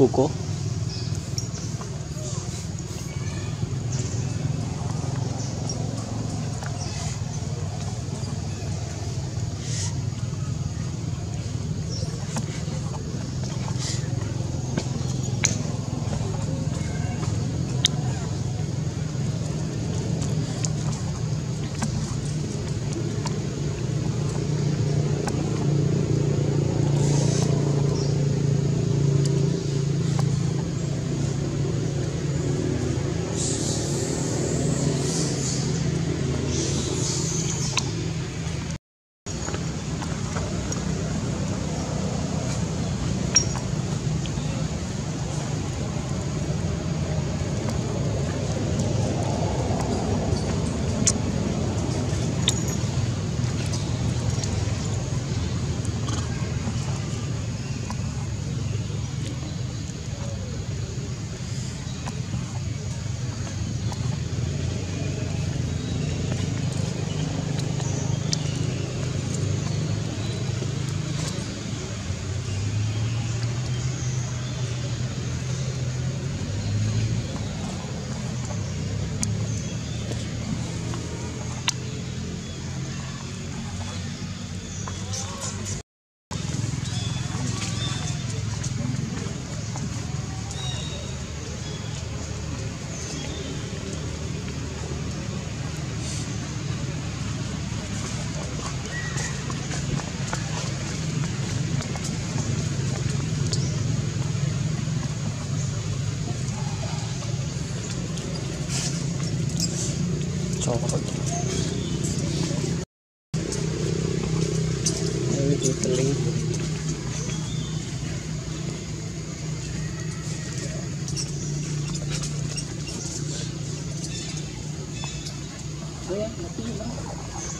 Kuko Hãy subscribe cho kênh Ghiền Mì Gõ để không bỏ lỡ những video hấp dẫn.